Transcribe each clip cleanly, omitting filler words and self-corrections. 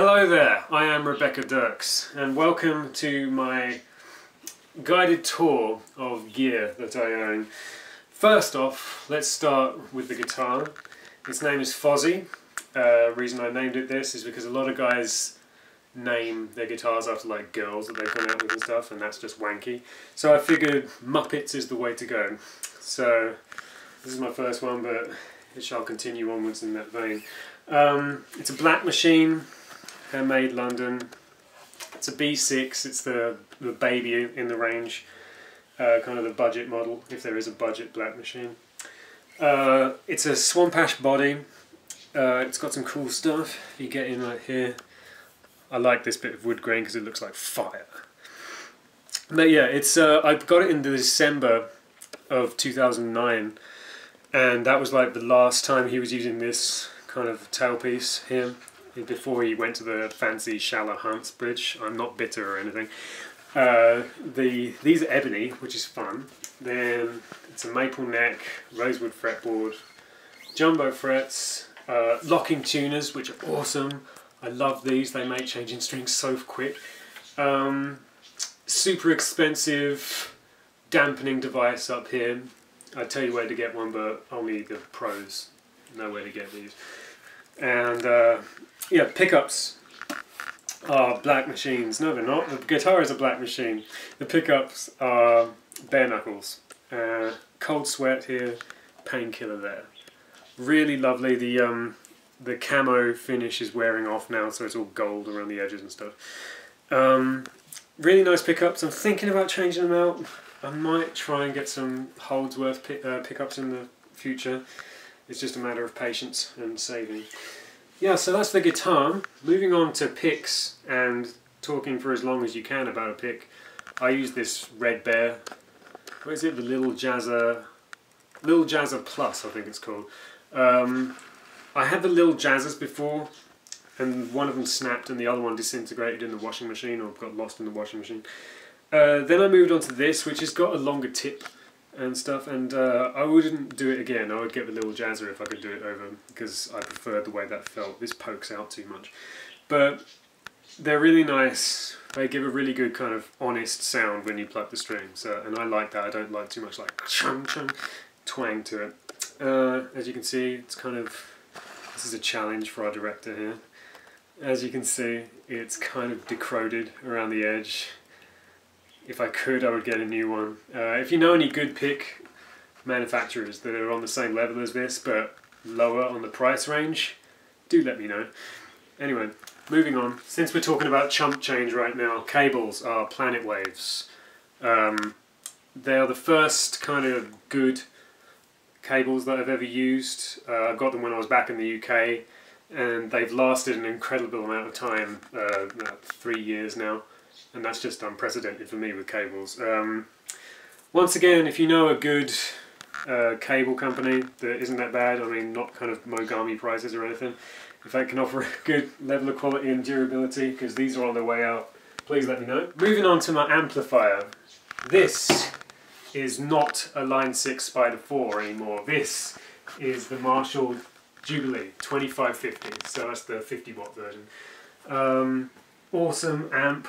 Hello there, I am Rebecca Dirks and welcome to my guided tour of gear that I own. First off, let's start with the guitar. Its name is Fozzy. The reason I named it this is because a lot of guys name their guitars after like girls that they've gone out with and stuff, and that's just wanky. So I figured Muppets is the way to go. So this is my first one, but it shall continue onwards in that vein. It's a Black Machine. Handmade London. It's a B6, it's the baby in the range, kind of the budget model, if there is a budget Black Machine. It's a swamp ash body, it's got some cool stuff. If you get in right here, I like this bit of wood grain because it looks like fire. But yeah, it's I got it in December of 2009, and that was like the last time he was using this kind of tailpiece here, before he went to the fancy shallow Huntsbridge. I'm not bitter or anything. These are ebony, which is fun. Then it's a maple neck, rosewood fretboard, jumbo frets, locking tuners, which are awesome. I love these. They make changing strings so quick. Super expensive dampening device up here. I'd tell you where to get one, but only the pros know where to get these. And yeah, pickups are Black Machines. No, they're not. The guitar is a Black Machine. The pickups are Bare Knuckles. Cold Sweat here, Painkiller there. Really lovely. The camo finish is wearing off now, so it's all gold around the edges and stuff. Really nice pickups. I'm thinking about changing them out. I might try and get some Holdsworth pickups in the future. It's just a matter of patience and saving. Yeah, so that's the guitar. Moving on to picks and talking for as long as you can about a pick. I use this Red Bear. What is it? The Lil Jazzer Plus, I think it's called. I had the Lil Jazzers before, and one of them snapped and the other one disintegrated in the washing machine, or got lost in the washing machine. Then I moved on to this, which has got a longer tip and stuff, and I wouldn't do it again. I would get the Lil Jazzer if I could do it over, because I preferred the way that felt. This pokes out too much. But they're really nice. They give a really good kind of honest sound when you pluck the string, so, and I like that. I don't like too much like chung chung twang to it. As you can see, it's kind of, this is a challenge for our director here. As you can see, it's kind of decroded around the edge. If I could, I would get a new one. If you know any good pick manufacturers that are on the same level as this, but lower on the price range, do let me know. Anyway, moving on. Since we're talking about chump change right now, cables are Planet Waves. They are the first kind of good cables that I've ever used. I got them when I was back in the UK, and they've lasted an incredible amount of time, about 3 years now. And that's just unprecedented for me with cables. Once again, if you know a good cable company that isn't that bad, I mean, not kind of Mogami prices or anything, if they can offer a good level of quality and durability, because these are on their way out, please let me know. Moving on to my amplifier. This is not a Line 6 Spider 4 anymore. This is the Marshall Jubilee 2550, so that's the 50 watt version. Awesome amp.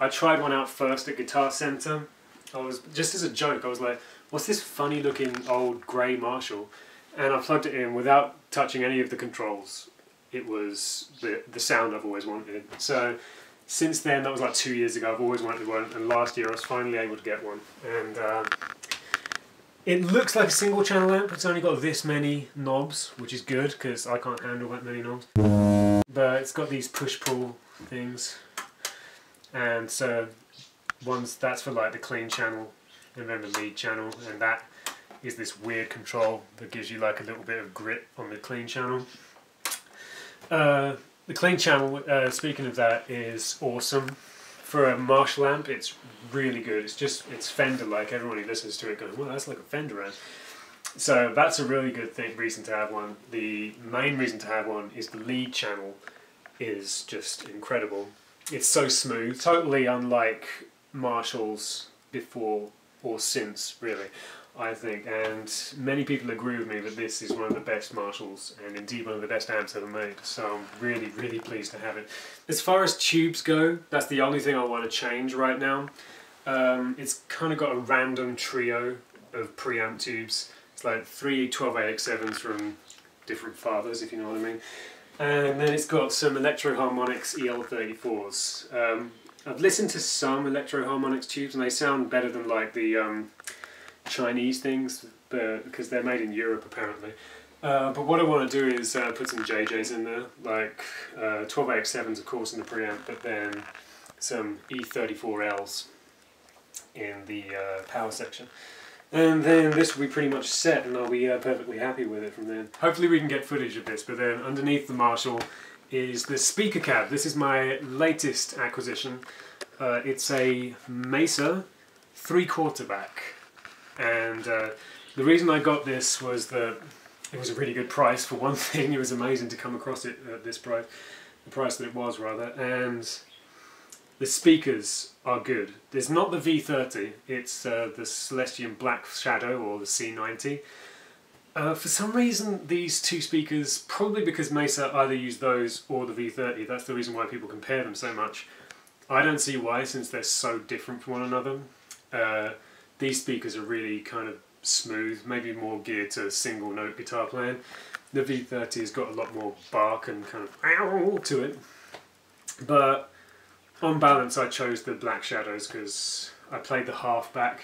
I tried one out first at Guitar Center. I was, just as a joke, I was like, what's this funny looking old grey Marshall? And I plugged it in without touching any of the controls. It was the sound I've always wanted. So since then, that was like 2 years ago, I've always wanted one, and last year I was finally able to get one. And it looks like a single channel amp. It's only got this many knobs, which is good, because I can't handle that many knobs. But it's got these push-pull things. And so that's for like the clean channel and then the lead channel, and that is this weird control that gives you like a little bit of grip on the clean channel. The clean channel, speaking of that, is awesome. For a Marshall amp, it's really good. It's Fender-like. Everyone who listens to it goes, well, that's like a Fender amp. So that's a really good reason to have one. The main reason to have one is the lead channel is just incredible. It's so smooth, totally unlike Marshall's before or since, really. I think, and many people agree with me that this is one of the best Marshalls and indeed one of the best amps ever made, so I'm really, really pleased to have it. As far as tubes go, that's the only thing I want to change right now. It's kind of got a random trio of preamp tubes. It's like three 12AX7s from different fathers, if you know what I mean. And then it's got some Electro-Harmonix EL34s. I've listened to some Electro-Harmonix tubes and they sound better than like the Chinese things, because they're made in Europe apparently. But what I want to do is put some JJs in there, like 12AX7s of course in the preamp, but then some E34Ls in the power section. And then this will be pretty much set and I'll be perfectly happy with it from then. Hopefully we can get footage of this, but then underneath the Marshall is the speaker cab. This is my latest acquisition. It's a Mesa 3/4 back. And the reason I got this was that it was a really good price for one thing. It was amazing to come across it at this price, the price that it was rather, and the speakers are good. It's not the V30, it's the Celestion Black Shadow or the C90. For some reason these two speakers, probably because Mesa either use those or the V30, that's the reason why people compare them so much. I don't see why, since they're so different from one another. These speakers are really kind of smooth, maybe more geared to single note guitar playing. The V30 has got a lot more bark and kind of ow to it, but on balance I chose the Black Shadows because I played the halfback,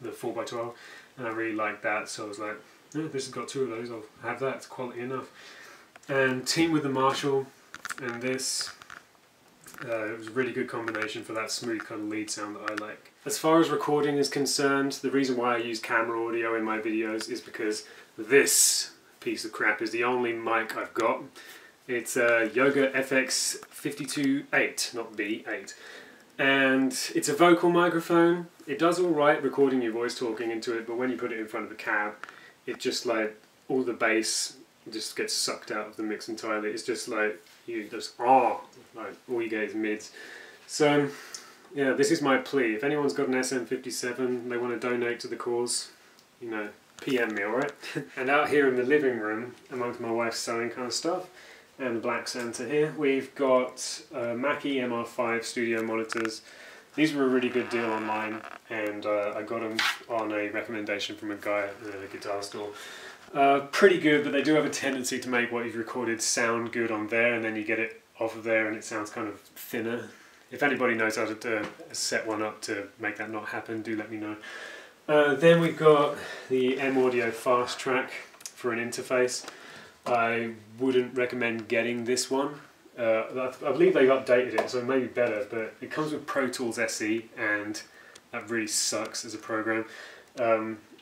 the 4x12, and I really liked that, so I was like, yeah, this has got two of those, I'll have that, it's quality enough. And team with the Marshall and this, it was a really good combination for that smooth kind of lead sound that I like. As far as recording is concerned, the reason why I use camera audio in my videos is because this piece of crap is the only mic I've got. It's a Yoga fx 528, not B8. And it's a vocal microphone. It does alright recording your voice talking into it, but when you put it in front of a cab, it just like, all the bass just gets sucked out of the mix entirely. It's just like, you just, like all you get is mids. So, yeah, this is my plea. If anyone's got an SM57, they want to donate to the cause, you know, PM me, alright? And out here in the living room, amongst my wife's sewing kind of stuff, and the Black Santa here, we've got Mackie MR5 studio monitors. These were a really good deal online, and I got them on a recommendation from a guy at the guitar store. Pretty good, but they do have a tendency to make what you've recorded sound good on there, and then you get it off of there and it sounds kind of thinner. If anybody knows how to set one up to make that not happen, do let me know. Then we've got the M-Audio Fast Track for an interface. I wouldn't recommend getting this one. I believe they've updated it, so it may be better, but it comes with Pro Tools SE, and that really sucks as a program,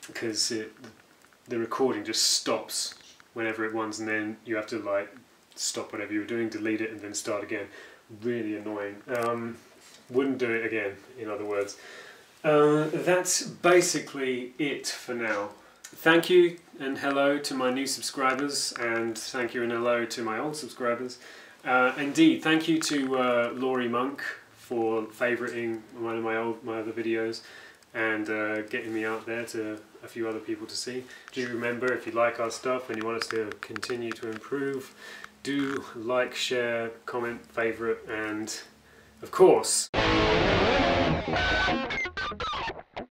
because the recording just stops whenever it wants, and then you have to like stop whatever you were doing, delete it, and then start again. Really annoying. Wouldn't do it again, in other words. That's basically it for now. Thank you and hello to my new subscribers, and thank you and hello to my old subscribers. Indeed, thank you to Laurie Monk for favouriting one of my other videos and getting me out there to a few other people to see. Do remember, if you like our stuff and you want us to continue to improve, do like, share, comment, favourite, and of course...